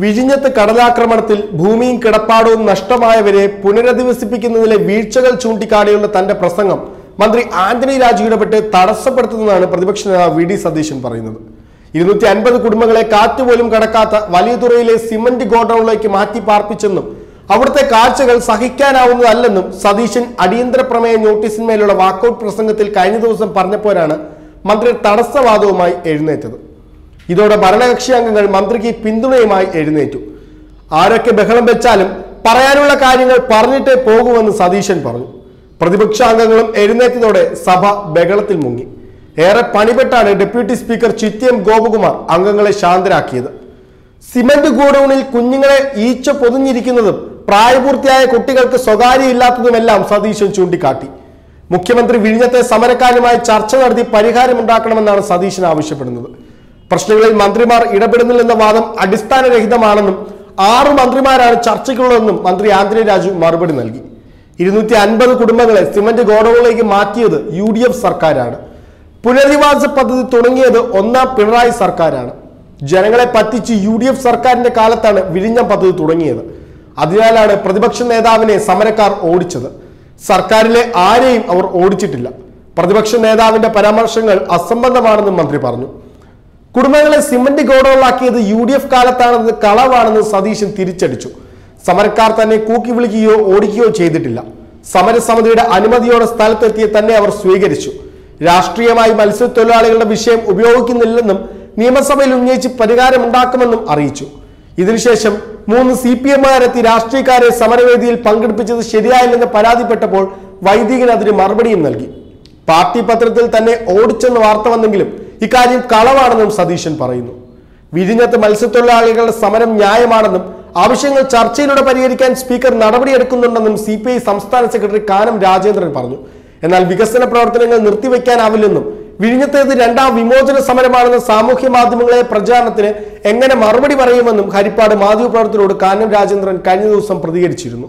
വിഴിഞ്ഞത്ത് കടലാക്രമണത്തിൽ ഭൂമിയും കിടപ്പാടവും നഷ്ടമായവരെ പുനരധിവസിപ്പിക്കുന്നതിലെ വീഴ്ചകൾ ചൂണ്ടിക്കാണിയുള്ള തന്റെ പ്രസംഗം മന്ത്രി ആന്റണി രാജു ഇടപെട്ട് തടസ്സപ്പെടുത്തുന്നതാണ് പ്രതിപക്ഷ നേതാവ് വി ഡി സതീശൻ പറയുന്നത്. 250 കുടുംബങ്ങളെ കാറ്റുപോലും കടക്കാത്ത വലിയതുറയിലെ സിമന്റ് ഗോഡൌണിലേക്ക് മാറ്റി പാർപ്പിച്ചെന്നും അവിടുത്തെ കാഴ്ചകൾ സഹിക്കാനാവുന്നതല്ലെന്നും സതീശൻ അടിയന്തര പ്രമേയ നോട്ടീസിന്മേലുള്ള വാക്കൌട്ട് പ്രസംഗത്തിൽ കഴിഞ്ഞ ദിവസം പറഞ്ഞപ്പോഴാണ് മന്ത്രി തടസ്സവാദവുമായി എഴുന്നേറ്റത്. ഇതോടെ ഭരണകക്ഷി അംഗങ്ങൾ മന്ത്രിക്ക് പിന്തുണയുമായി എഴുന്നേറ്റു. ആരൊക്കെ ബഹളം വെച്ചാലും പറയാനുള്ള കാര്യങ്ങൾ പറഞ്ഞിട്ടേ പോകുമെന്ന് സതീശൻ പറഞ്ഞു. പ്രതിപക്ഷാംഗങ്ങളും എഴുന്നേറ്റതോടെ സഭ ബഹളത്തിൽ മുങ്ങി. ഏറെ പണിപ്പെട്ടാണ് ഡെപ്യൂട്ടി സ്പീക്കർ ചിത്യം ഗോപകുമാർ അംഗങ്ങളെ ശാന്തരാക്കിയത്. സിമന്റ് ഗോഡൌണിൽ കുഞ്ഞുങ്ങളെ ഈച്ച പൊതിഞ്ഞിരിക്കുന്നതും പ്രായപൂർത്തിയായ കുട്ടികൾക്ക് സ്വകാര്യമില്ലാത്തതുമെല്ലാം സതീശൻ ചൂണ്ടിക്കാട്ടി. മുഖ്യമന്ത്രി വിഴിഞ്ഞത്തെ സമരക്കാരുമായി ചർച്ച നടത്തി പരിഹാരമുണ്ടാക്കണമെന്നാണ് സതീശൻ ആവശ്യപ്പെടുന്നത്. പ്രശ്നങ്ങളിൽ മന്ത്രിമാർ ഇടപെടുന്നില്ലെന്ന വാദം അടിസ്ഥാനരഹിതമാണെന്നും 6 മന്ത്രിമാരാണ് ചർച്ചയ്ക്കുള്ളതെന്നും മന്ത്രി ആന്റണി രാജു മറുപടി നൽകി. 250 കുടുംബങ്ങളെ സിമന്റ് ഗോഡൌണിലേക്ക് മാറ്റിയത് UDF സർക്കാരാണ്. പുനരധിവാസ പദ്ധതി തുടങ്ങിയത് 1ാം പിണറായി സർക്കാരാണ്. ജനങ്ങളെ പറ്റിച്ച് UDF സർക്കാരിന്റെ കാലത്താണ് വിഴിഞ്ഞം പദ്ധതി തുടങ്ങിയത്. അതിനാലാണ് പ്രതിപക്ഷ നേതാവിനെ സമരക്കാർ ഓടിച്ചത്. സർക്കാരിലെ ആരെയും അവർ ഓടിച്ചിട്ടില്ല. പ്രതിപക്ഷ നേതാവിന്റെ പരാമർശങ്ങൾ അസംബന്ധമാണെന്നും മന്ത്രി പറഞ്ഞു. കുടുംബങ്ങളെ സിമന്റ് ഗോഡൌണിലാക്കിയത് UDF കാലത്താണെന്ന് കളവാണെന്ന് സതീശൻ തിരിച്ചടിച്ചു. സമരക്കാർ തന്നെ കൂക്കി വിളിക്കുകയോ ഓടിക്കുകയോ ചെയ്തിട്ടില്ല. സമരസമിതിയുടെ അനുമതിയോടെ സ്ഥലത്തെത്തിയ തന്നെ അവർ സ്വീകരിച്ചു. രാഷ്ട്രീയമായി മത്സ്യത്തൊഴിലാളികളുടെ വിഷയം ഉപയോഗിക്കുന്നില്ലെന്നും നിയമസഭയിൽ ഉന്നയിച്ച് പരിഹാരമുണ്ടാക്കുമെന്നും അറിയിച്ചു. ഇതിനുശേഷം 3 CPMമാരെത്തി രാഷ്ട്രീയക്കാരെ സമരവേദിയിൽ പങ്കെടുപ്പിച്ചത് ശരിയായില്ലെന്ന് പരാതിപ്പെട്ടപ്പോൾ വൈദികൻ അതിന് മറുപടിയും നൽകി. പാർട്ടി പത്രത്തിൽ തന്നെ ഓടിച്ചെന്ന് വാർത്ത വന്നെങ്കിലും ഇക്കാര്യം കളവാണെന്നും സതീശൻ പറയുന്നു. വിഴിഞ്ഞത്ത് മത്സ്യത്തൊഴിലാളികളുടെ സമരം ന്യായമാണെന്നും ആവശ്യങ്ങൾ ചർച്ചയിലൂടെ പരിഹരിക്കാൻ സ്പീക്കർ നടപടിയെടുക്കുന്നുണ്ടെന്നും CPI സംസ്ഥാന സെക്രട്ടറി കാനം രാജേന്ദ്രൻ പറഞ്ഞു. എന്നാൽ വികസന പ്രവർത്തനങ്ങൾ നിർത്തിവെക്കാനാവില്ലെന്നും വിഴിഞ്ഞത്തേത് 2ാം വിമോചന സമരമാണെന്ന സാമൂഹ്യ മാധ്യമങ്ങളെ പ്രചാരണത്തിന് എങ്ങനെ മറുപടി പറയുമെന്നും ഹരിപ്പാട് മാധ്യമപ്രവർത്തകരോട് കാനം രാജേന്ദ്രൻ കഴിഞ്ഞ ദിവസം പ്രതികരിച്ചിരുന്നു.